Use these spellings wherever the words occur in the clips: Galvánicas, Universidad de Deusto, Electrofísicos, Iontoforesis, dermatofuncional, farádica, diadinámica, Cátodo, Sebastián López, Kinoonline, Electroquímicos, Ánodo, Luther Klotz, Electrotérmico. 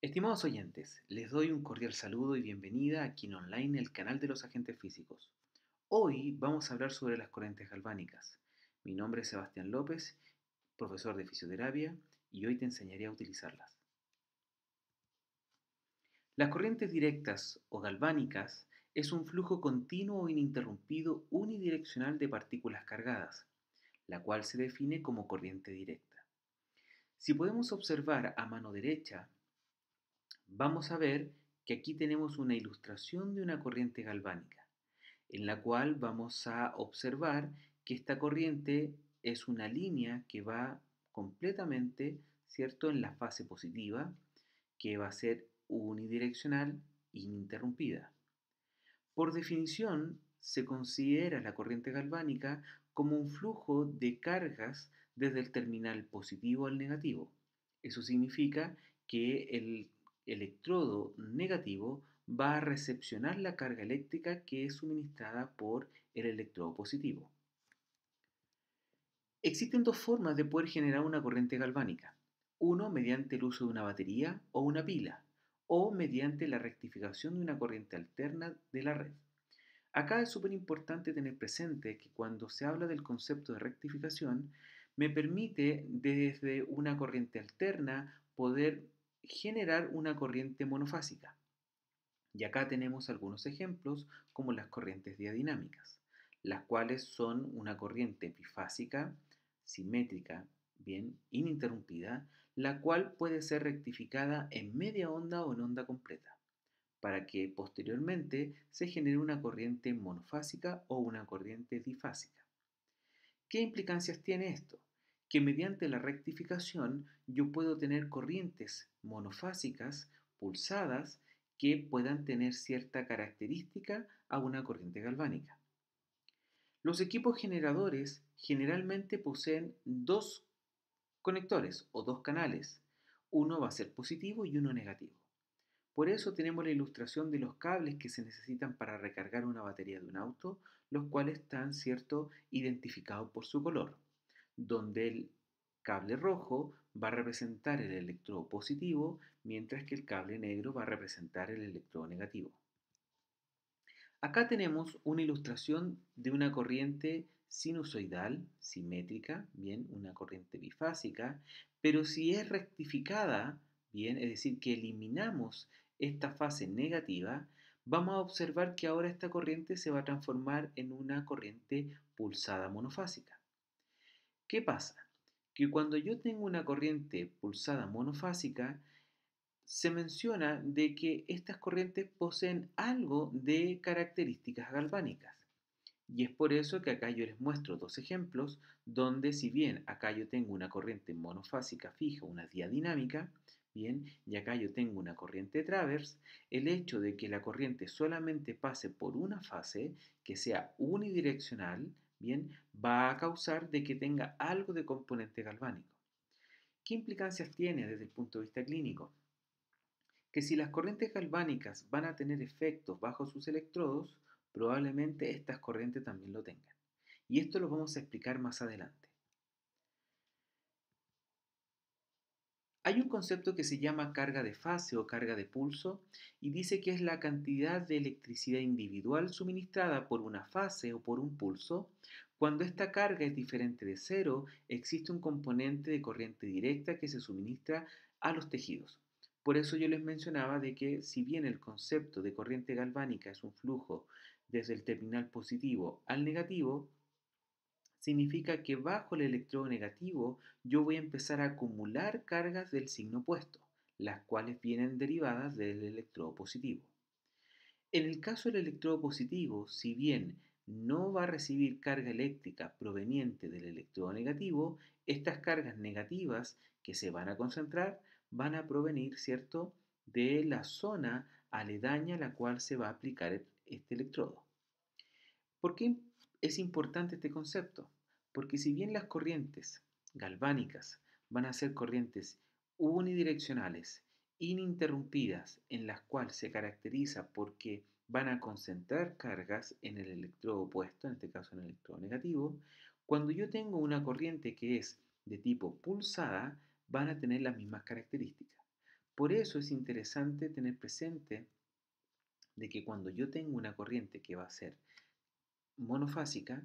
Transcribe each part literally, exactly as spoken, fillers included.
Estimados oyentes, les doy un cordial saludo y bienvenida a Kinoonline, el canal de los agentes físicos. Hoy vamos a hablar sobre las corrientes galvánicas. Mi nombre es Sebastián López, profesor de fisioterapia, y hoy te enseñaré a utilizarlas. Las corrientes directas o galvánicas es un flujo continuo o ininterrumpido unidireccional de partículas cargadas, la cual se define como corriente directa. Si podemos observar a mano derecha, vamos a ver que aquí tenemos una ilustración de una corriente galvánica, en la cual vamos a observar que esta corriente es una línea que va completamente, ¿cierto?, en la fase positiva, que va a ser unidireccional e ininterrumpida. Por definición, se considera la corriente galvánica como un flujo de cargas desde el terminal positivo al negativo. Eso significa que el electrodo negativo va a recepcionar la carga eléctrica que es suministrada por el electrodo positivo. Existen dos formas de poder generar una corriente galvánica. Uno, mediante el uso de una batería o una pila, o mediante la rectificación de una corriente alterna de la red. Acá es súper importante tener presente que cuando se habla del concepto de rectificación, me permite desde una corriente alterna poder generar una corriente monofásica. Y acá tenemos algunos ejemplos como las corrientes diadinámicas, las cuales son una corriente bifásica, simétrica, bien, ininterrumpida, la cual puede ser rectificada en media onda o en onda completa, para que posteriormente se genere una corriente monofásica o una corriente difásica. ¿Qué implicancias tiene esto? Que mediante la rectificación yo puedo tener corrientes monofásicas pulsadas que puedan tener cierta característica a una corriente galvánica. Los equipos generadores generalmente poseen dos conectores o dos canales. Uno va a ser positivo y uno negativo. Por eso tenemos la ilustración de los cables que se necesitan para recargar una batería de un auto, los cuales están, ¿cierto?, identificados por su color, donde el cable rojo va a representar el electrodo positivo, mientras que el cable negro va a representar el electrodo negativo. Acá tenemos una ilustración de una corriente sinusoidal, simétrica, bien, una corriente bifásica, pero si es rectificada, bien, es decir, que eliminamos esta fase negativa, vamos a observar que ahora esta corriente se va a transformar en una corriente pulsada monofásica. ¿Qué pasa? Que cuando yo tengo una corriente pulsada monofásica, se menciona de que estas corrientes poseen algo de características galvánicas. Y es por eso que acá yo les muestro dos ejemplos donde, si bien acá yo tengo una corriente monofásica fija, una diadinámica, bien, y acá yo tengo una corriente traverse, el hecho de que la corriente solamente pase por una fase, que sea unidireccional, bien, va a causar de que tenga algo de componente galvánico. ¿Qué implicancias tiene desde el punto de vista clínico? Que si las corrientes galvánicas van a tener efectos bajo sus electrodos, probablemente estas corrientes también lo tengan. Y esto lo vamos a explicar más adelante. Hay un concepto que se llama carga de fase o carga de pulso y dice que es la cantidad de electricidad individual suministrada por una fase o por un pulso. Cuando esta carga es diferente de cero, existe un componente de corriente directa que se suministra a los tejidos. Por eso yo les mencionaba de que si bien el concepto de corriente galvánica es un flujo desde el terminal positivo al negativo, significa que bajo el electrodo negativo yo voy a empezar a acumular cargas del signo opuesto, las cuales vienen derivadas del electrodo positivo. En el caso del electrodo positivo, si bien no va a recibir carga eléctrica proveniente del electrodo negativo, estas cargas negativas que se van a concentrar van a provenir, ¿cierto?, de la zona aledaña a la cual se va a aplicar este electrodo. ¿Por qué es importante este concepto? Porque si bien las corrientes galvánicas van a ser corrientes unidireccionales, ininterrumpidas, en las cuales se caracteriza porque van a concentrar cargas en el electrodo opuesto, en este caso en el electrodo negativo, cuando yo tengo una corriente que es de tipo pulsada, van a tener las mismas características. Por eso es interesante tener presente de que cuando yo tengo una corriente que va a ser monofásica,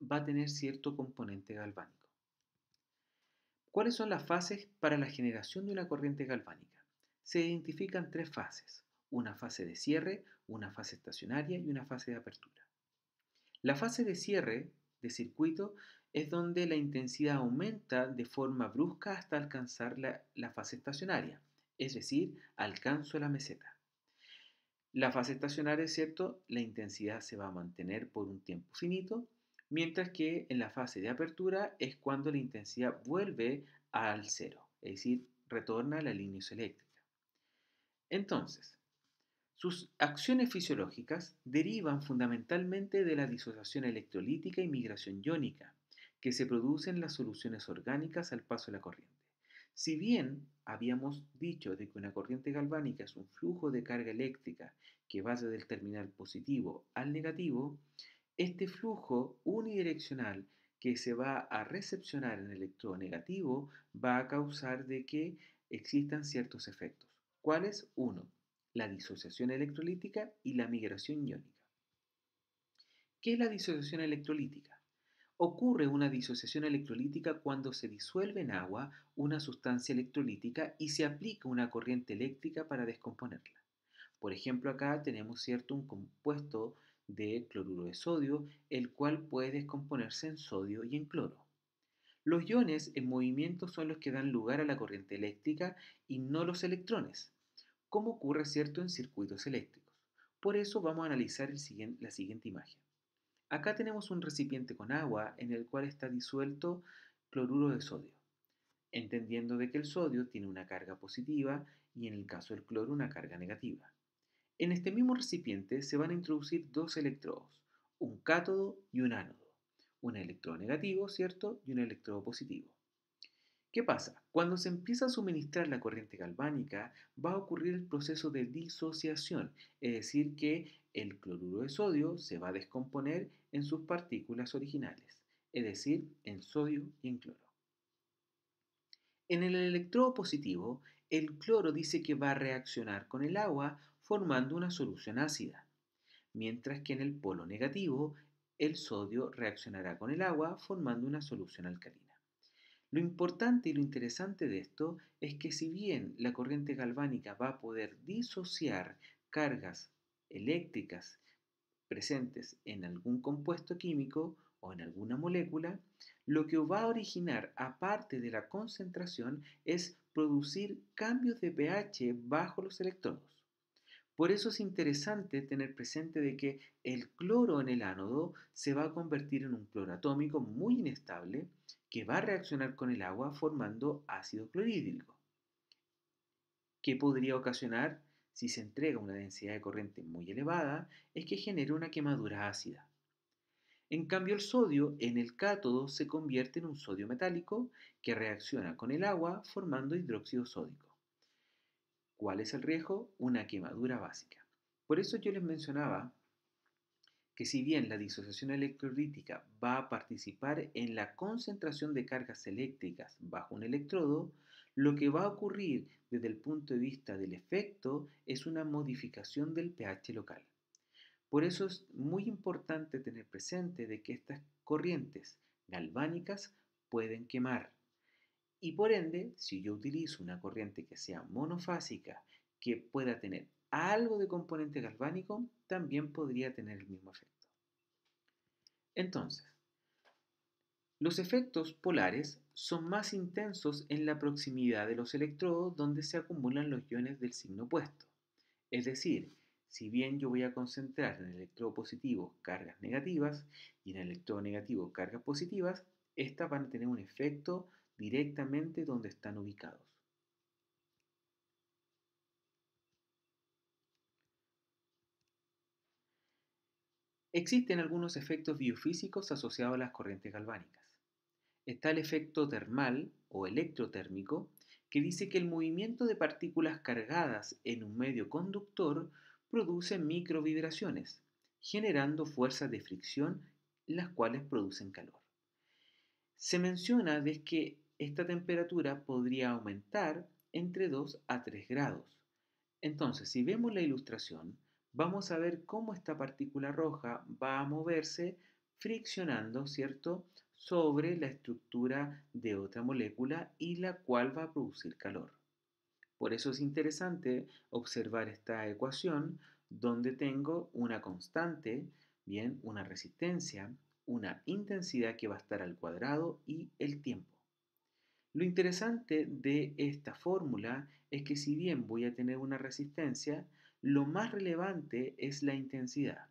va a tener cierto componente galvánico. ¿Cuáles son las fases para la generación de una corriente galvánica? Se identifican tres fases, una fase de cierre, una fase estacionaria y una fase de apertura. La fase de cierre de circuito es donde la intensidad aumenta de forma brusca hasta alcanzar la, la fase estacionaria, es decir, alcanzo la meseta. La fase estacionaria, es cierto, la intensidad se va a mantener por un tiempo finito, mientras que en la fase de apertura es cuando la intensidad vuelve al cero, es decir, retorna a la línea isoeléctrica. Entonces, sus acciones fisiológicas derivan fundamentalmente de la disociación electrolítica y migración iónica, que se producen en las soluciones orgánicas al paso de la corriente. Si bien habíamos dicho de que una corriente galvánica es un flujo de carga eléctrica que va desde el terminal positivo al negativo, este flujo unidireccional que se va a recepcionar en el electrodo negativo va a causar de que existan ciertos efectos. ¿Cuáles? Uno, la disociación electrolítica y la migración iónica. ¿Qué es la disociación electrolítica? Ocurre una disociación electrolítica cuando se disuelve en agua una sustancia electrolítica y se aplica una corriente eléctrica para descomponerla. Por ejemplo, acá tenemos cierto un compuesto de cloruro de sodio, el cual puede descomponerse en sodio y en cloro. Los iones en movimiento son los que dan lugar a la corriente eléctrica y no los electrones, como ocurre cierto en circuitos eléctricos. Por eso vamos a analizar el siguiente, la siguiente imagen. Acá tenemos un recipiente con agua en el cual está disuelto cloruro de sodio, entendiendo de que el sodio tiene una carga positiva y en el caso del cloro una carga negativa. En este mismo recipiente se van a introducir dos electrodos, un cátodo y un ánodo, un electrodo negativo, ¿cierto?, y un electrodo positivo. ¿Qué pasa? Cuando se empieza a suministrar la corriente galvánica, va a ocurrir el proceso de disociación, es decir, que el cloruro de sodio se va a descomponer en sus partículas originales, es decir, en sodio y en cloro. En el electrodo positivo, el cloro dice que va a reaccionar con el agua, formando una solución ácida, mientras que en el polo negativo el sodio reaccionará con el agua formando una solución alcalina. Lo importante y lo interesante de esto es que si bien la corriente galvánica va a poder disociar cargas eléctricas presentes en algún compuesto químico o en alguna molécula, lo que va a originar, aparte de la concentración, es producir cambios de pH bajo los electrodos. Por eso es interesante tener presente de que el cloro en el ánodo se va a convertir en un cloro atómico muy inestable que va a reaccionar con el agua formando ácido clorhídrico, que podría ocasionar, si se entrega una densidad de corriente muy elevada, es que genere una quemadura ácida. En cambio, el sodio en el cátodo se convierte en un sodio metálico que reacciona con el agua formando hidróxido sódico. ¿Cuál es el riesgo? Una quemadura básica. Por eso yo les mencionaba que si bien la disociación electrolítica va a participar en la concentración de cargas eléctricas bajo un electrodo, lo que va a ocurrir desde el punto de vista del efecto es una modificación del pH local. Por eso es muy importante tener presente de que estas corrientes galvánicas pueden quemar. Y por ende, si yo utilizo una corriente que sea monofásica, que pueda tener algo de componente galvánico, también podría tener el mismo efecto. Entonces, los efectos polares son más intensos en la proximidad de los electrodos donde se acumulan los iones del signo opuesto. Es decir, si bien yo voy a concentrar en el electrodo positivo cargas negativas y en el electrodo negativo cargas positivas, estas van a tener un efecto directamente donde están ubicados. Existen algunos efectos biofísicos asociados a las corrientes galvánicas. Está el efecto termal o electrotérmico, que dice que el movimiento de partículas cargadas en un medio conductor produce microvibraciones, generando fuerzas de fricción, las cuales producen calor. Se menciona de que esta temperatura podría aumentar entre dos a tres grados. Entonces, si vemos la ilustración, vamos a ver cómo esta partícula roja va a moverse friccionando, ¿cierto?, sobre la estructura de otra molécula y la cual va a producir calor. Por eso es interesante observar esta ecuación donde tengo una constante, bien, una resistencia, una intensidad que va a estar al cuadrado y el tiempo. Lo interesante de esta fórmula es que si bien voy a tener una resistencia, lo más relevante es la intensidad.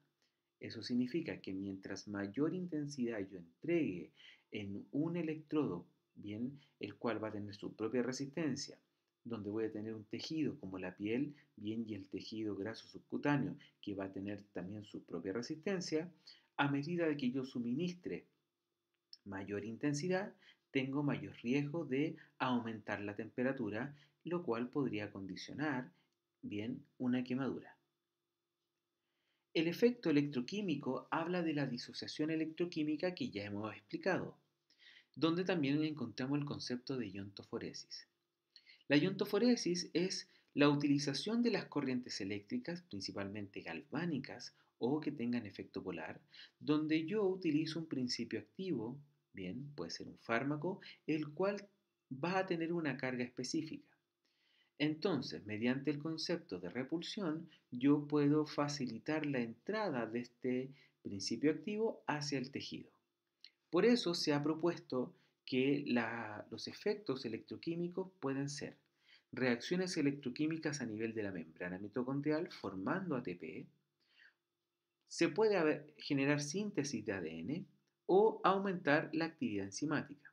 Eso significa que mientras mayor intensidad yo entregue en un electrodo, bien, el cual va a tener su propia resistencia, donde voy a tener un tejido como la piel, bien, y el tejido graso subcutáneo, que va a tener también su propia resistencia, a medida de que yo suministre mayor intensidad, tengo mayor riesgo de aumentar la temperatura, lo cual podría condicionar, bien, una quemadura. El efecto electroquímico habla de la disociación electroquímica que ya hemos explicado, donde también encontramos el concepto de iontoforesis. La iontoforesis es la utilización de las corrientes eléctricas, principalmente galvánicas o que tengan efecto polar, donde yo utilizo un principio activo, bien, puede ser un fármaco, el cual va a tener una carga específica. Entonces, mediante el concepto de repulsión, yo puedo facilitar la entrada de este principio activo hacia el tejido. Por eso se ha propuesto que la, los efectos electroquímicos pueden ser reacciones electroquímicas a nivel de la membrana mitocondrial formando A T P, se puede haber, generar síntesis de A D N o aumentar la actividad enzimática.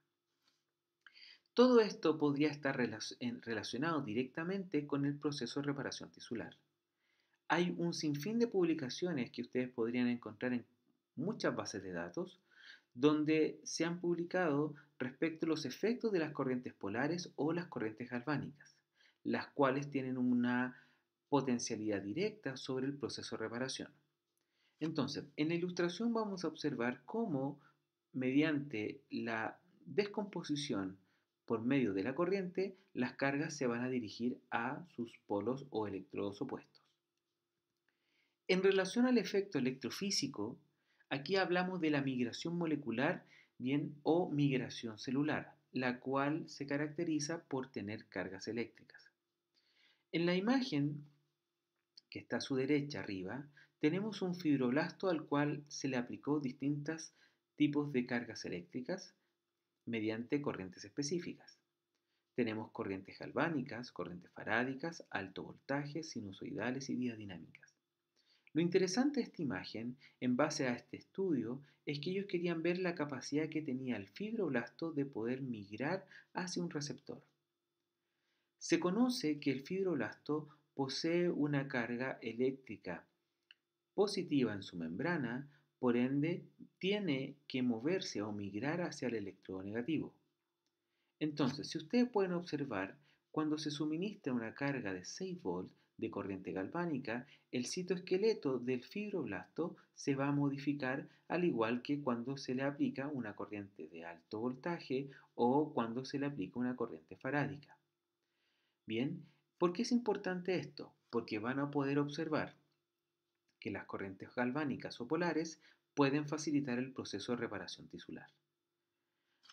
Todo esto podría estar relacionado directamente con el proceso de reparación tisular. Hay un sinfín de publicaciones que ustedes podrían encontrar en muchas bases de datos, donde se han publicado respecto a los efectos de las corrientes polares o las corrientes galvánicas, las cuales tienen una potencialidad directa sobre el proceso de reparación. Entonces, en la ilustración vamos a observar cómo, mediante la descomposición por medio de la corriente, las cargas se van a dirigir a sus polos o electrodos opuestos. En relación al efecto electrofísico, aquí hablamos de la migración molecular, bien, o migración celular, la cual se caracteriza por tener cargas eléctricas. En la imagen, que está a su derecha arriba, tenemos un fibroblasto al cual se le aplicó distintos tipos de cargas eléctricas, mediante corrientes específicas. Tenemos corrientes galvánicas, corrientes farádicas, alto voltaje, sinusoidales y dinámicas. Lo interesante de esta imagen, en base a este estudio, es que ellos querían ver la capacidad que tenía el fibroblasto de poder migrar hacia un receptor. Se conoce que el fibroblasto posee una carga eléctrica positiva en su membrana, por ende, tiene que moverse o migrar hacia el electrodo negativo. Entonces, si ustedes pueden observar, cuando se suministra una carga de seis volts de corriente galvánica, el citoesqueleto del fibroblasto se va a modificar al igual que cuando se le aplica una corriente de alto voltaje o cuando se le aplica una corriente farádica. Bien, ¿por qué es importante esto? Porque van a poder observar que las corrientes galvánicas o polares pueden facilitar el proceso de reparación tisular.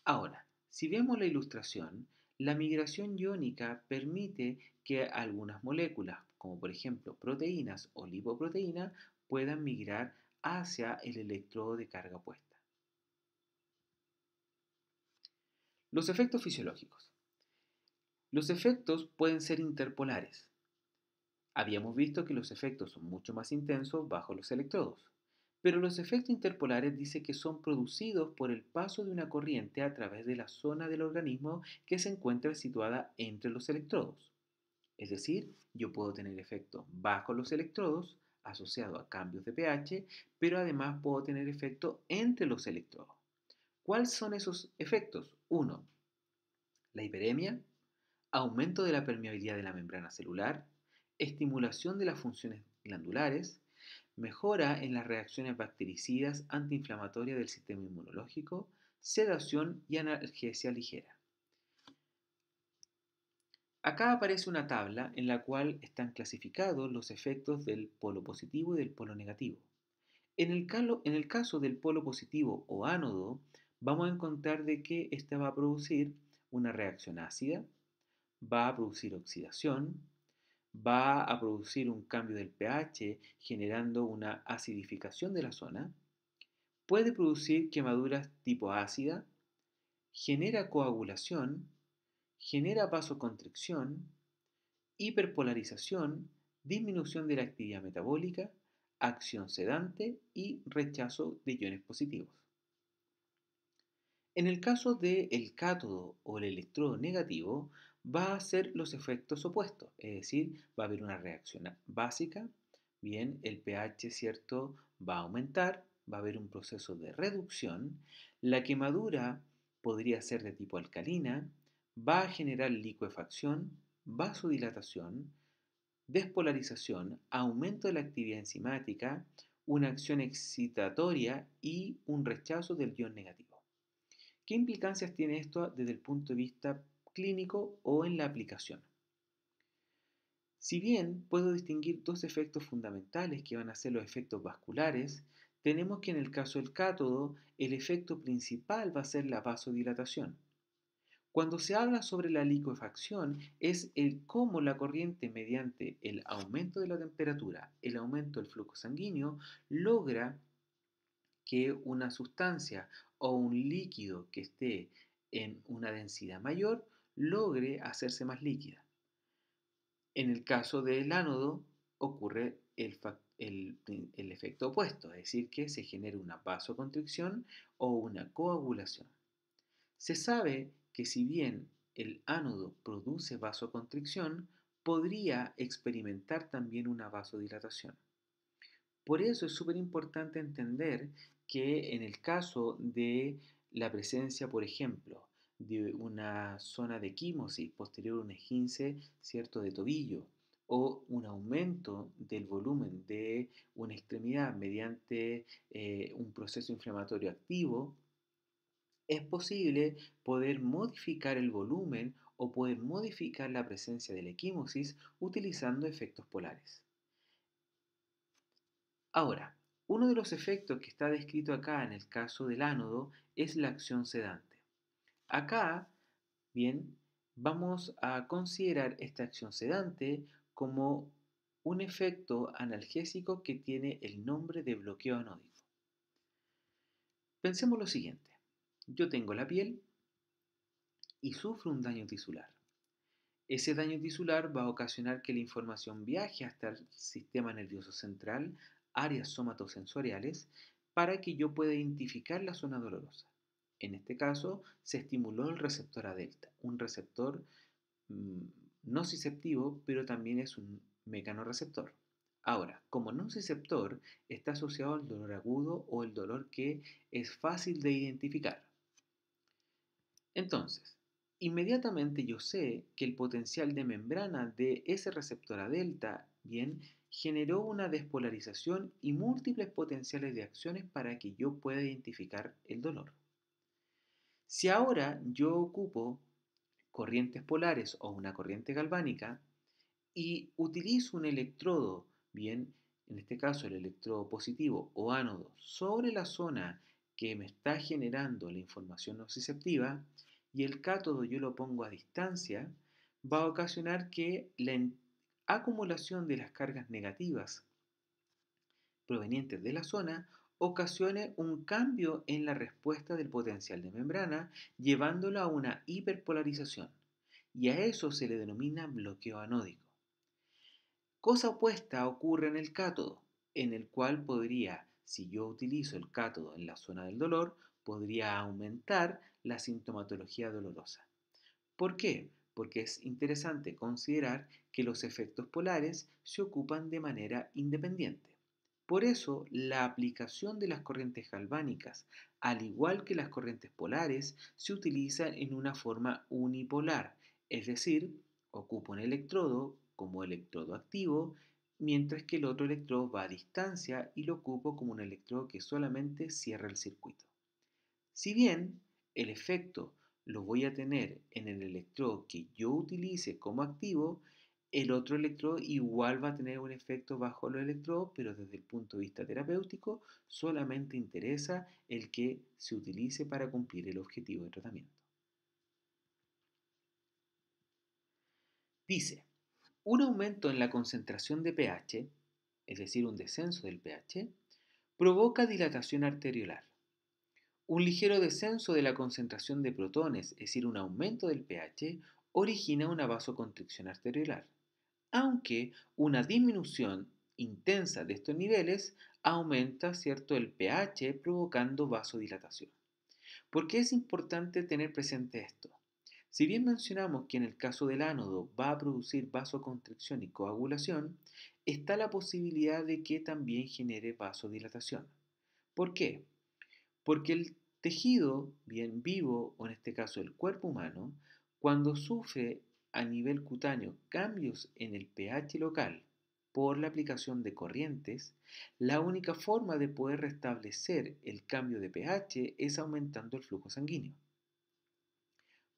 Ahora, si vemos la ilustración, la migración iónica permite que algunas moléculas, como por ejemplo proteínas o lipoproteínas, puedan migrar hacia el electrodo de carga opuesta. Los efectos fisiológicos. Los efectos pueden ser interpolares. Habíamos visto que los efectos son mucho más intensos bajo los electrodos, pero los efectos interpolares dice que son producidos por el paso de una corriente a través de la zona del organismo que se encuentra situada entre los electrodos. Es decir, yo puedo tener efectos bajo los electrodos, asociado a cambios de pH, pero además puedo tener efectos entre los electrodos. ¿Cuáles son esos efectos? uno. La hiperemia, aumento de la permeabilidad de la membrana celular, estimulación de las funciones glandulares, mejora en las reacciones bactericidas antiinflamatorias del sistema inmunológico, sedación y analgesia ligera. Acá aparece una tabla en la cual están clasificados los efectos del polo positivo y del polo negativo. En el, calo, en el caso del polo positivo o ánodo, vamos a encontrar de que ésta va a producir una reacción ácida, va a producir oxidación, va a producir un cambio del pH generando una acidificación de la zona, puede producir quemaduras tipo ácida, genera coagulación, genera vasoconstricción, hiperpolarización, disminución de la actividad metabólica, acción sedante y rechazo de iones positivos. En el caso del cátodo o el electrodo negativo, va a ser los efectos opuestos, es decir, va a haber una reacción básica, bien, el pH, cierto, va a aumentar, va a haber un proceso de reducción, la quemadura podría ser de tipo alcalina, va a generar licuefacción, vasodilatación, despolarización, aumento de la actividad enzimática, una acción excitatoria y un rechazo del ion negativo. ¿Qué implicancias tiene esto desde el punto de vista clínico o en la aplicación? Si bien puedo distinguir dos efectos fundamentales que van a ser los efectos vasculares, tenemos que en el caso del cátodo el efecto principal va a ser la vasodilatación. Cuando se habla sobre la licuefacción es el cómo la corriente mediante el aumento de la temperatura, el aumento del flujo sanguíneo, logra que una sustancia o un líquido que esté en una densidad mayor logre hacerse más líquida. En el caso del ánodo ocurre el, el, el efecto opuesto, es decir, que se genera una vasoconstricción o una coagulación. Se sabe que si bien el ánodo produce vasoconstricción, podría experimentar también una vasodilatación. Por eso es súper importante entender que en el caso de la presencia, por ejemplo, de una zona de quimosis posterior a un esguince, cierto, de tobillo, o un aumento del volumen de una extremidad mediante eh, un proceso inflamatorio activo, es posible poder modificar el volumen o poder modificar la presencia de la equimosis utilizando efectos polares. Ahora, uno de los efectos que está descrito acá en el caso del ánodo es la acción sedante. Acá, bien, vamos a considerar esta acción sedante como un efecto analgésico que tiene el nombre de bloqueo anódico. Pensemos lo siguiente. Yo tengo la piel y sufro un daño tisular. Ese daño tisular va a ocasionar que la información viaje hasta el sistema nervioso central, áreas somatosensoriales, para que yo pueda identificar la zona dolorosa. En este caso, se estimuló el receptor A delta, un receptor mmm, nociceptivo, pero también es un mecanorreceptor. Ahora, como nociceptor, está asociado al dolor agudo o el dolor que es fácil de identificar. Entonces, inmediatamente yo sé que el potencial de membrana de ese receptor A delta, bien, generó una despolarización y múltiples potenciales de acciones para que yo pueda identificar el dolor. Si ahora yo ocupo corrientes polares o una corriente galvánica y utilizo un electrodo, bien, en este caso el electrodo positivo o ánodo, sobre la zona que me está generando la información nociceptiva, y el cátodo yo lo pongo a distancia, va a ocasionar que la acumulación de las cargas negativas provenientes de la zona ocasione un cambio en la respuesta del potencial de membrana, llevándola a una hiperpolarización, y a eso se le denomina bloqueo anódico. Cosa opuesta ocurre en el cátodo, en el cual podría, si yo utilizo el cátodo en la zona del dolor, podría aumentar la sintomatología dolorosa. ¿Por qué? Porque es interesante considerar que los efectos polares se ocupan de manera independiente. Por eso, la aplicación de las corrientes galvánicas, al igual que las corrientes polares, se utiliza en una forma unipolar, es decir, ocupa un electrodo como electrodo activo, mientras que el otro electrodo va a distancia y lo ocupo como un electrodo que solamente cierra el circuito. Si bien el efecto lo voy a tener en el electrodo que yo utilice como activo, el otro electrodo igual va a tener un efecto bajo los electrodos, pero desde el punto de vista terapéutico solamente interesa el que se utilice para cumplir el objetivo de tratamiento. Dice, un aumento en la concentración de pH, es decir, un descenso del pH, provoca dilatación arteriolar. Un ligero descenso de la concentración de protones, es decir, un aumento del pH, origina una vasoconstricción arteriolar, aunque una disminución intensa de estos niveles aumenta, ¿cierto?, el pH provocando vasodilatación. ¿Por qué es importante tener presente esto? Si bien mencionamos que en el caso del ánodo va a producir vasoconstricción y coagulación, está la posibilidad de que también genere vasodilatación. ¿Por qué? Porque el tejido, bien vivo, o en este caso el cuerpo humano, cuando sufre a nivel cutáneo cambios en el pH local por la aplicación de corrientes, la única forma de poder restablecer el cambio de pH es aumentando el flujo sanguíneo.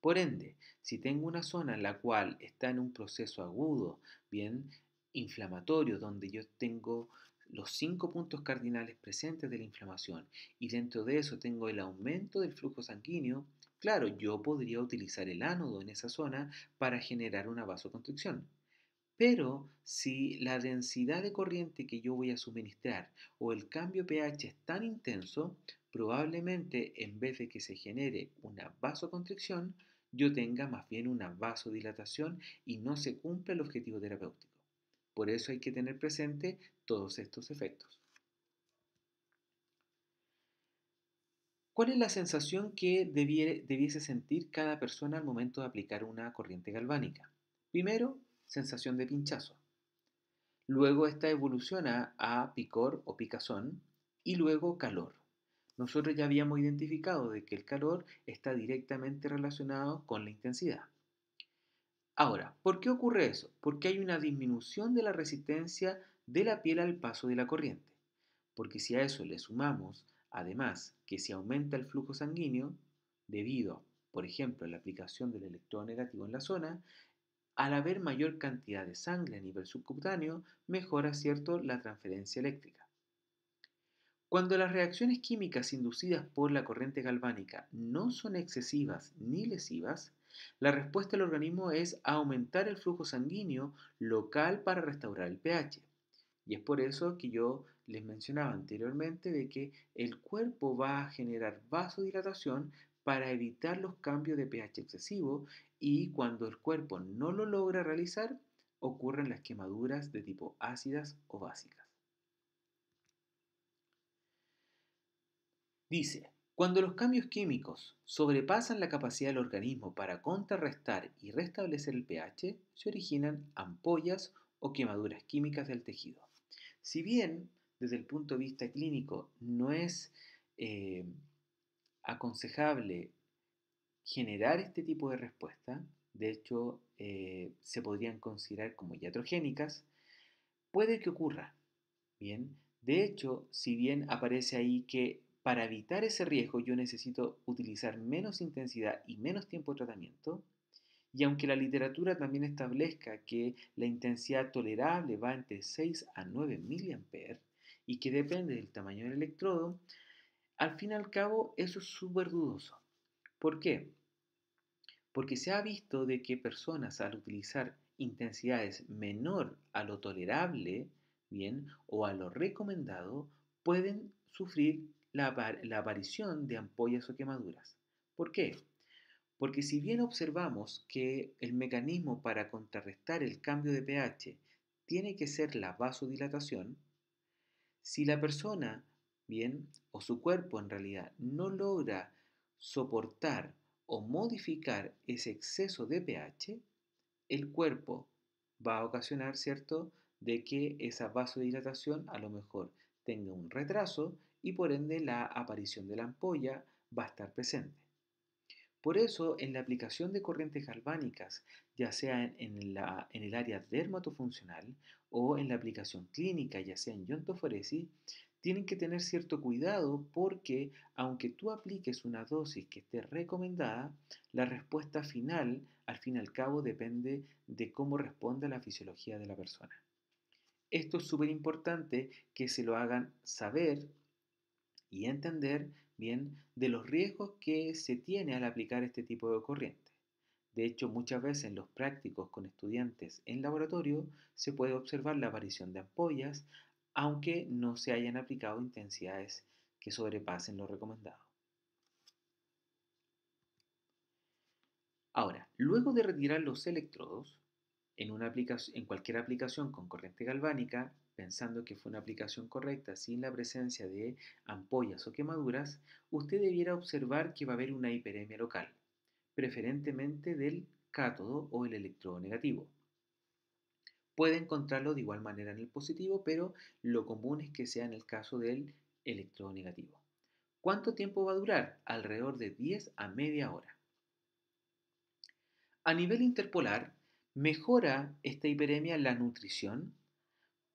Por ende, si tengo una zona en la cual está en un proceso agudo, bien inflamatorio, donde yo tengo los cinco puntos cardinales presentes de la inflamación y dentro de eso tengo el aumento del flujo sanguíneo, claro, yo podría utilizar el ánodo en esa zona para generar una vasoconstricción. Pero si la densidad de corriente que yo voy a suministrar o el cambio pH es tan intenso, probablemente en vez de que se genere una vasoconstricción, yo tenga más bien una vasodilatación y no se cumple el objetivo terapéutico. Por eso hay que tener presente todos estos efectos. ¿Cuál es la sensación que debiere, debiese sentir cada persona al momento de aplicar una corriente galvánica? Primero, sensación de pinchazo. Luego esta evoluciona a picor o picazón y luego calor. Nosotros ya habíamos identificado de que el calor está directamente relacionado con la intensidad. Ahora, ¿por qué ocurre eso? Porque hay una disminución de la resistencia de la piel al paso de la corriente. Porque si a eso le sumamos, además, que si aumenta el flujo sanguíneo, debido, por ejemplo, a la aplicación del electrodo negativo en la zona, al haber mayor cantidad de sangre a nivel subcutáneo, mejora, ¿cierto?, la transferencia eléctrica. Cuando las reacciones químicas inducidas por la corriente galvánica no son excesivas ni lesivas, la respuesta del organismo es aumentar el flujo sanguíneo local para restaurar el pH. Y es por eso que yo les mencionaba anteriormente de que el cuerpo va a generar vasodilatación para evitar los cambios de pH excesivo y cuando el cuerpo no lo logra realizar, ocurren las quemaduras de tipo ácidas o básicas. Dice, cuando los cambios químicos sobrepasan la capacidad del organismo para contrarrestar y restablecer el pH, se originan ampollas o quemaduras químicas del tejido. Si bien, desde el punto de vista clínico, no es eh, aconsejable generar este tipo de respuesta, de hecho, eh, se podrían considerar como iatrogénicas, puede que ocurra. Bien, de hecho, si bien aparece ahí que para evitar ese riesgo yo necesito utilizar menos intensidad y menos tiempo de tratamiento, y aunque la literatura también establezca que la intensidad tolerable va entre seis a nueve miliamperes y que depende del tamaño del electrodo, al fin y al cabo eso es súper dudoso. ¿Por qué? Porque se ha visto de que personas al utilizar intensidades menor a lo tolerable, bien, o a lo recomendado, pueden sufrir la, apar- la aparición de ampollas o quemaduras. ¿Por qué? Porque si bien observamos que el mecanismo para contrarrestar el cambio de pH tiene que ser la vasodilatación, si la persona, bien, o su cuerpo en realidad, no logra soportar o modificar ese exceso de pH, el cuerpo va a ocasionar, ¿cierto?, de que esa vasodilatación a lo mejor tenga un retraso y por ende la aparición de la ampolla va a estar presente. Por eso, en la aplicación de corrientes galvánicas, ya sea en, la, en el área dermatofuncional o en la aplicación clínica, ya sea en iontoforesis, tienen que tener cierto cuidado porque, aunque tú apliques una dosis que esté recomendada, la respuesta final, al fin y al cabo, depende de cómo responde a la fisiología de la persona. Esto es súper importante que se lo hagan saber y entender bien de los riesgos que se tiene al aplicar este tipo de corriente. De hecho, muchas veces en los prácticos con estudiantes en laboratorio se puede observar la aparición de ampollas, aunque no se hayan aplicado intensidades que sobrepasen lo recomendado. Ahora, luego de retirar los electrodos, en, una aplicación, en cualquier aplicación con corriente galvánica, pensando que fue una aplicación correcta sin la presencia de ampollas o quemaduras, usted debiera observar que va a haber una hiperemia local, preferentemente del cátodo o el electrodo negativo. Puede encontrarlo de igual manera en el positivo, pero lo común es que sea en el caso del electrodo negativo. ¿Cuánto tiempo va a durar? Alrededor de diez a media hora. A nivel interpolar, mejora esta hiperemia la nutrición,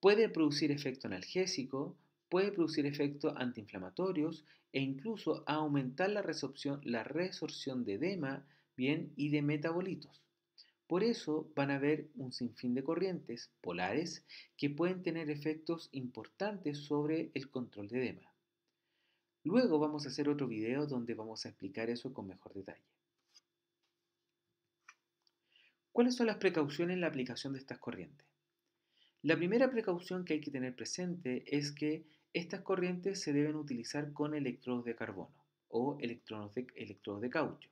puede producir efecto analgésico, puede producir efectos antiinflamatorios e incluso aumentar la resorción, la resorción de edema bien, y de metabolitos. Por eso van a haber un sinfín de corrientes polares que pueden tener efectos importantes sobre el control de edema. Luego vamos a hacer otro video donde vamos a explicar eso con mejor detalle. ¿Cuáles son las precauciones en la aplicación de estas corrientes? La primera precaución que hay que tener presente es que estas corrientes se deben utilizar con electrodos de carbono o electrodos de, electrodos de caucho.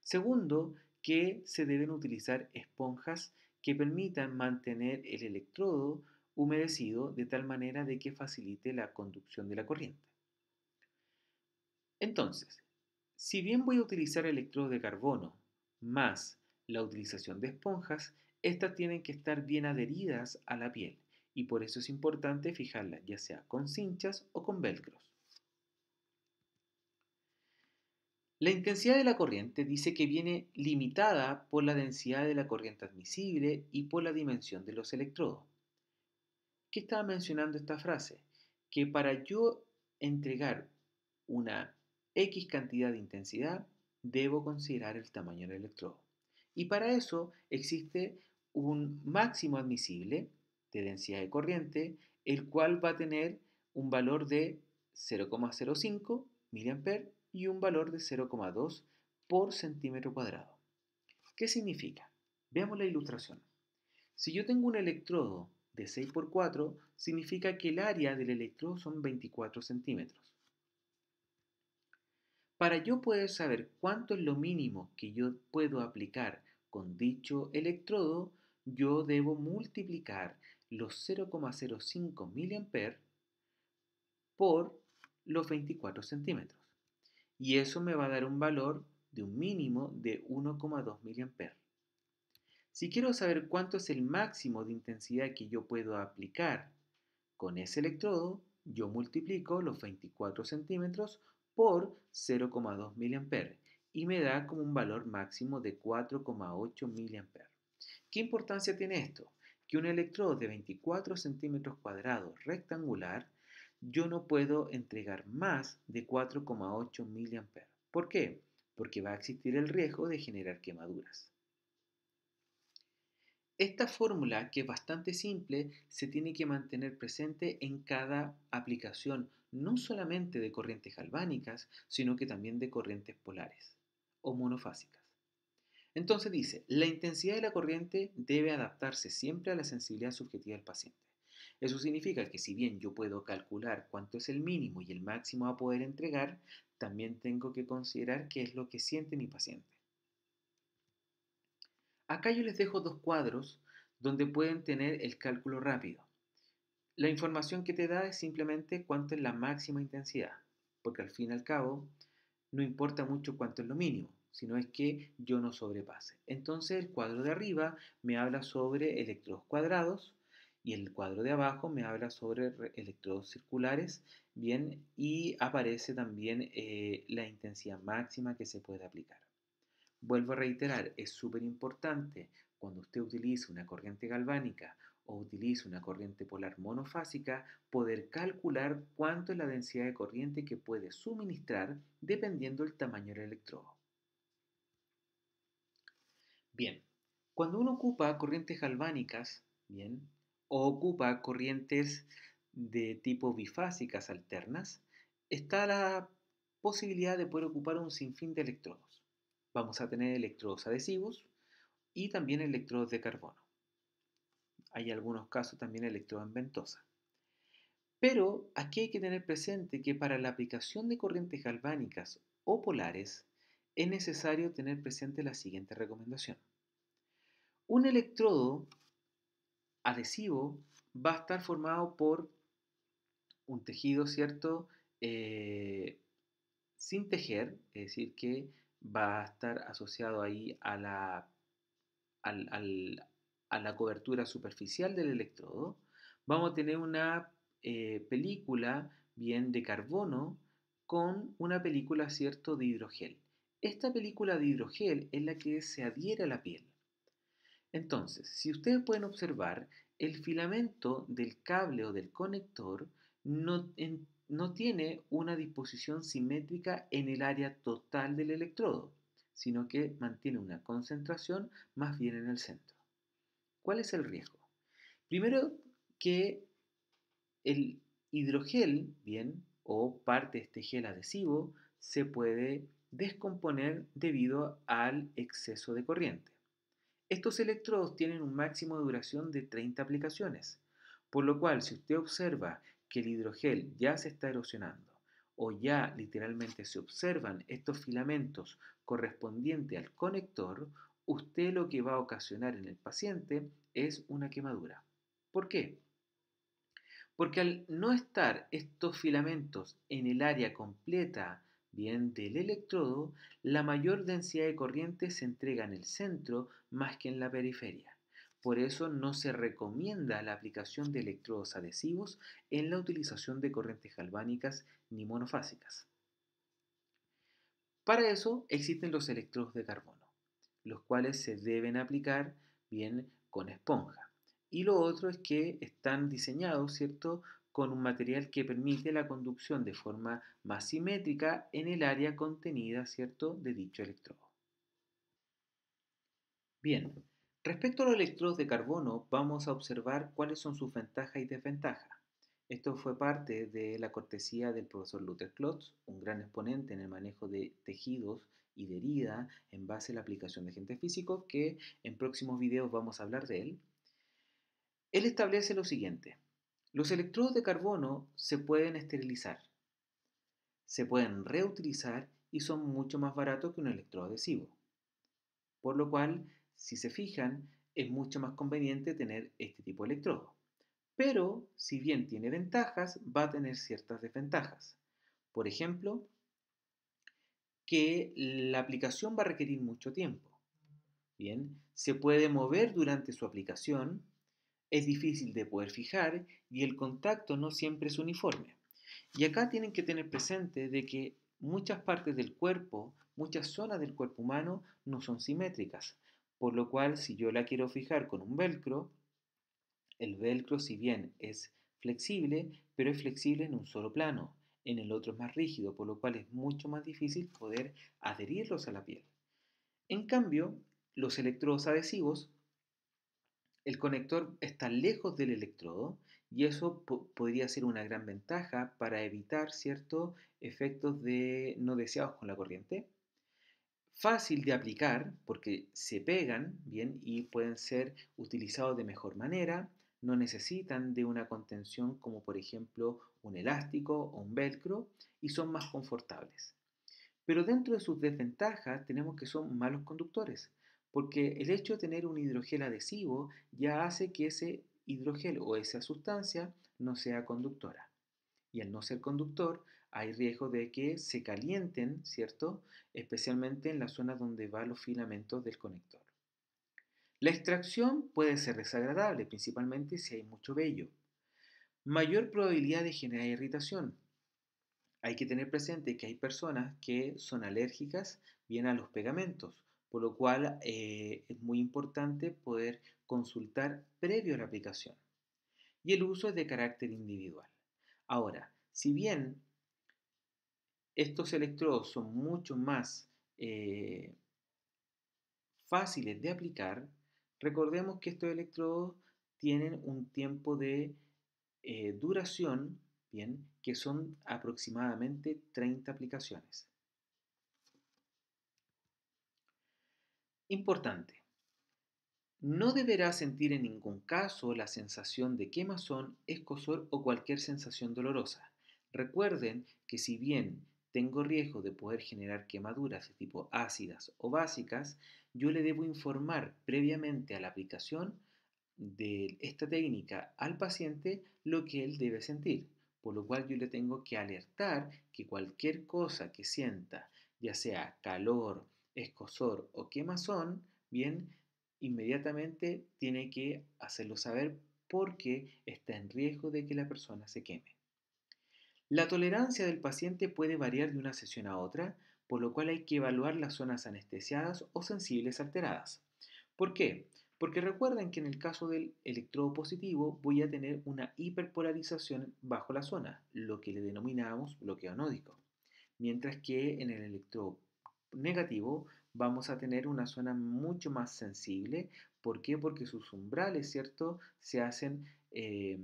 Segundo, que se deben utilizar esponjas que permitan mantener el electrodo humedecido de tal manera de que facilite la conducción de la corriente. Entonces, si bien voy a utilizar electrodos de carbono más la utilización de esponjas, estas tienen que estar bien adheridas a la piel y por eso es importante fijarlas ya sea con cinchas o con velcros. La intensidad de la corriente dice que viene limitada por la densidad de la corriente admisible y por la dimensión de los electrodos. ¿Qué estaba mencionando esta frase? Que para yo entregar una X cantidad de intensidad, debo considerar el tamaño del electrodo. Y para eso existe un máximo admisible de densidad de corriente, el cual va a tener un valor de cero coma cero cinco miliamperes y un valor de cero coma dos por centímetro cuadrado. ¿Qué significa? Veamos la ilustración. Si yo tengo un electrodo de seis por cuatro, significa que el área del electrodo son veinticuatro centímetros. Para yo poder saber cuánto es lo mínimo que yo puedo aplicar con dicho electrodo, yo debo multiplicar los cero coma cero cinco miliamperes por los veinticuatro centímetros. Y eso me va a dar un valor de un mínimo de uno coma dos miliamperes. Si quiero saber cuánto es el máximo de intensidad que yo puedo aplicar con ese electrodo, yo multiplico los veinticuatro centímetros por cero coma dos miliamperes y me da como un valor máximo de cuatro coma ocho miliamperes. ¿Qué importancia tiene esto? Que un electrodo de veinticuatro centímetros cuadrados rectangular, yo no puedo entregar más de cuatro coma ocho miliamperes. ¿Por qué? Porque va a existir el riesgo de generar quemaduras. Esta fórmula, que es bastante simple, se tiene que mantener presente en cada aplicación, no solamente de corrientes galvánicas, sino que también de corrientes polares o monofásicas. Entonces dice, la intensidad de la corriente debe adaptarse siempre a la sensibilidad subjetiva del paciente. Eso significa que si bien yo puedo calcular cuánto es el mínimo y el máximo a poder entregar, también tengo que considerar qué es lo que siente mi paciente. Acá yo les dejo dos cuadros donde pueden tener el cálculo rápido. La información que te da es simplemente cuánto es la máxima intensidad, porque al fin y al cabo no importa mucho cuánto es lo mínimo, sino es que yo no sobrepase. Entonces el cuadro de arriba me habla sobre electrodos cuadrados y el cuadro de abajo me habla sobre electrodos circulares, bien, y aparece también eh, la intensidad máxima que se puede aplicar. Vuelvo a reiterar, es súper importante cuando usted utilice una corriente galvánica o utilice una corriente polar monofásica, poder calcular cuánto es la densidad de corriente que puede suministrar dependiendo del tamaño del electrodo. Bien, cuando uno ocupa corrientes galvánicas, bien, o ocupa corrientes de tipo bifásicas alternas, está la posibilidad de poder ocupar un sinfín de electrodos. Vamos a tener electrodos adhesivos y también electrodos de carbono. Hay algunos casos también electrodos en ventosa. Pero aquí hay que tener presente que para la aplicación de corrientes galvánicas o polares es necesario tener presente la siguiente recomendación. Un electrodo adhesivo va a estar formado por un tejido, ¿cierto? Eh, sin tejer, es decir, que va a estar asociado ahí a la, al, al, a la cobertura superficial del electrodo. Vamos a tener una eh, película, bien, de carbono con una película, ¿cierto?, de hidrogel. Esta película de hidrogel es la que se adhiere a la piel. Entonces, si ustedes pueden observar, el filamento del cable o del conector no, en, no tiene una disposición simétrica en el área total del electrodo, sino que mantiene una concentración más bien en el centro. ¿Cuál es el riesgo? Primero, que el hidrogel, bien, o parte de este gel adhesivo, se puede descomponer debido al exceso de corriente. Estos electrodos tienen un máximo de duración de treinta aplicaciones, por lo cual si usted observa que el hidrogel ya se está erosionando o ya literalmente se observan estos filamentos correspondientes al conector, usted lo que va a ocasionar en el paciente es una quemadura. ¿Por qué? Porque al no estar estos filamentos en el área completa, bien, del electrodo, la mayor densidad de corriente se entrega en el centro más que en la periferia. Por eso no se recomienda la aplicación de electrodos adhesivos en la utilización de corrientes galvánicas ni monofásicas. Para eso existen los electrodos de carbono, los cuales se deben aplicar, bien, con esponja. Y lo otro es que están diseñados, ¿cierto?, con un material que permite la conducción de forma más simétrica en el área contenida, ¿cierto?, de dicho electrodo. Bien, respecto a los electrodos de carbono, vamos a observar cuáles son sus ventajas y desventajas. Esto fue parte de la cortesía del profesor Luther Klotz, un gran exponente en el manejo de tejidos y de herida en base a la aplicación de agentes físicos, que en próximos videos vamos a hablar de él. Él establece lo siguiente. Los electrodos de carbono se pueden esterilizar, se pueden reutilizar y son mucho más baratos que un electrodo adhesivo. Por lo cual, si se fijan, es mucho más conveniente tener este tipo de electrodo. Pero, si bien tiene ventajas, va a tener ciertas desventajas. Por ejemplo, que la aplicación va a requerir mucho tiempo. Bien, se puede mover durante su aplicación. Es difícil de poder fijar y el contacto no siempre es uniforme. Y acá tienen que tener presente de que muchas partes del cuerpo, muchas zonas del cuerpo humano no son simétricas, por lo cual si yo la quiero fijar con un velcro, el velcro si bien es flexible, pero es flexible en un solo plano, en el otro es más rígido, por lo cual es mucho más difícil poder adherirlos a la piel. En cambio, los electrodos adhesivos, el conector está lejos del electrodo y eso po- podría ser una gran ventaja para evitar ciertos efectos de no deseados con la corriente. Fácil de aplicar porque se pegan bien y pueden ser utilizados de mejor manera. No necesitan de una contención como por ejemplo un elástico o un velcro y son más confortables. Pero dentro de sus desventajas tenemos que son malos conductores. Porque el hecho de tener un hidrogel adhesivo ya hace que ese hidrogel o esa sustancia no sea conductora. Y al no ser conductor, hay riesgo de que se calienten, ¿cierto? Especialmente en la zona donde van los filamentos del conector. La extracción puede ser desagradable, principalmente si hay mucho vello. Mayor probabilidad de generar irritación. Hay que tener presente que hay personas que son alérgicas bien a los pegamentos. Por lo cual eh, es muy importante poder consultar previo a la aplicación. Y el uso es de carácter individual. Ahora, si bien estos electrodos son mucho más eh, fáciles de aplicar, recordemos que estos electrodos tienen un tiempo de eh, duración, bien, que son aproximadamente treinta aplicaciones. Importante, no deberás sentir en ningún caso la sensación de quemazón, escozor o cualquier sensación dolorosa. Recuerden que si bien tengo riesgo de poder generar quemaduras de tipo ácidas o básicas, yo le debo informar previamente a la aplicación de esta técnica al paciente lo que él debe sentir, por lo cual yo le tengo que alertar que cualquier cosa que sienta, ya sea calor, escozor o quemazón, bien, inmediatamente tiene que hacerlo saber porque está en riesgo de que la persona se queme. La tolerancia del paciente puede variar de una sesión a otra, por lo cual hay que evaluar las zonas anestesiadas o sensibles alteradas. ¿Por qué? Porque recuerden que en el caso del electrodo positivo voy a tener una hiperpolarización bajo la zona, lo que le denominamos bloqueo anódico. Mientras que en el electrodo negativo vamos a tener una zona mucho más sensible. ¿Por qué? Porque sus umbrales, ¿cierto?, se hacen eh,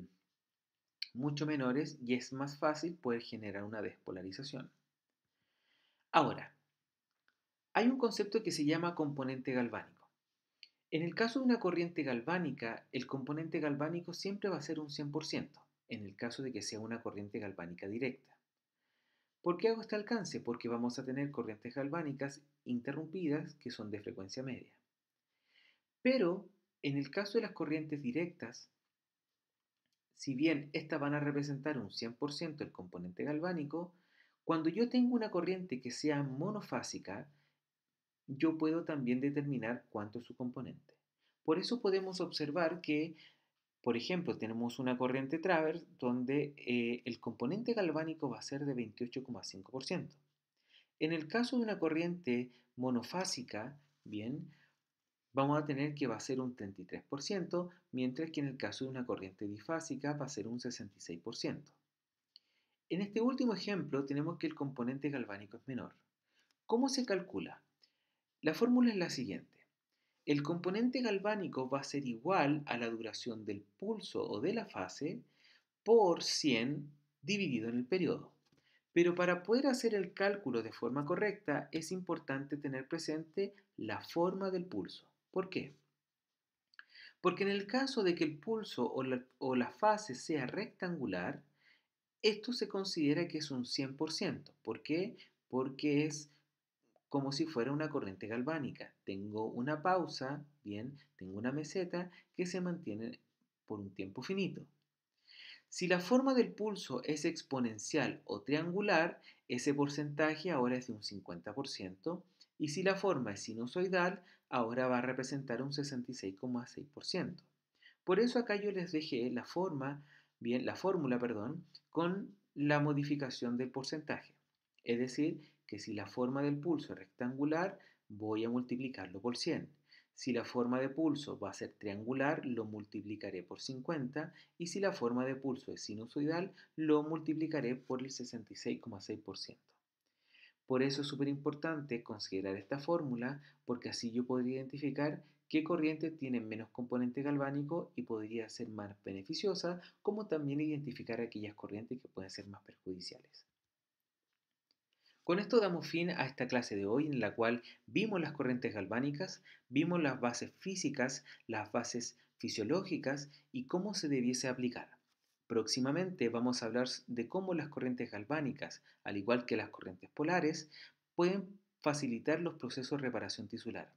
mucho menores y es más fácil poder generar una despolarización. Ahora, hay un concepto que se llama componente galvánico. En el caso de una corriente galvánica, el componente galvánico siempre va a ser un cien por ciento, en el caso de que sea una corriente galvánica directa. ¿Por qué hago este alcance? Porque vamos a tener corrientes galvánicas interrumpidas que son de frecuencia media. Pero, en el caso de las corrientes directas, si bien estas van a representar un cien por ciento el componente galvánico, cuando yo tengo una corriente que sea monofásica, yo puedo también determinar cuánto es su componente. Por eso podemos observar que, por ejemplo, tenemos una corriente Travers donde eh, el componente galvánico va a ser de veintiocho coma cinco por ciento. En el caso de una corriente monofásica, bien, vamos a tener que va a ser un treinta y tres por ciento, mientras que en el caso de una corriente difásica va a ser un sesenta y seis por ciento. En este último ejemplo tenemos que el componente galvánico es menor. ¿Cómo se calcula? La fórmula es la siguiente. El componente galvánico va a ser igual a la duración del pulso o de la fase por cien dividido en el periodo. Pero para poder hacer el cálculo de forma correcta es importante tener presente la forma del pulso. ¿Por qué? Porque en el caso de que el pulso o la, o la fase sea rectangular, esto se considera que es un cien por ciento. ¿Por qué? Porque es como si fuera una corriente galvánica. Tengo una pausa, bien, tengo una meseta que se mantiene por un tiempo finito. Si la forma del pulso es exponencial o triangular, ese porcentaje ahora es de un cincuenta por ciento, y si la forma es sinusoidal, ahora va a representar un sesenta y seis coma seis por ciento. Por eso acá yo les dejé la forma, bien, la fórmula, perdón, con la modificación del porcentaje. Es decir, que si la forma del pulso es rectangular, voy a multiplicarlo por cien. Si la forma de pulso va a ser triangular, lo multiplicaré por cincuenta. Y si la forma de pulso es sinusoidal, lo multiplicaré por el sesenta y seis coma seis por ciento. Por eso es súper importante considerar esta fórmula, porque así yo podría identificar qué corriente tiene menos componente galvánico y podría ser más beneficiosa, como también identificar aquellas corrientes que pueden ser más perjudiciales. Con esto damos fin a esta clase de hoy en la cual vimos las corrientes galvánicas, vimos las bases físicas, las bases fisiológicas y cómo se debiese aplicar. Próximamente vamos a hablar de cómo las corrientes galvánicas, al igual que las corrientes polares, pueden facilitar los procesos de reparación tisular.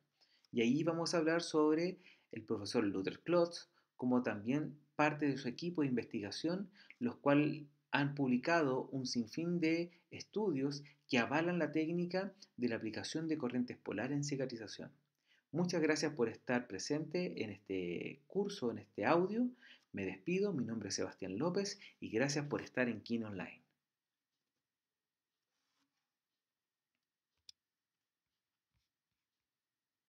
Y ahí vamos a hablar sobre el profesor Luther Klotz, como también parte de su equipo de investigación, los cuales han publicado un sinfín de estudios que avalan la técnica de la aplicación de corrientes polares en cicatrización. Muchas gracias por estar presente en este curso, en este audio. Me despido, mi nombre es Sebastián López y gracias por estar en Kinoonline.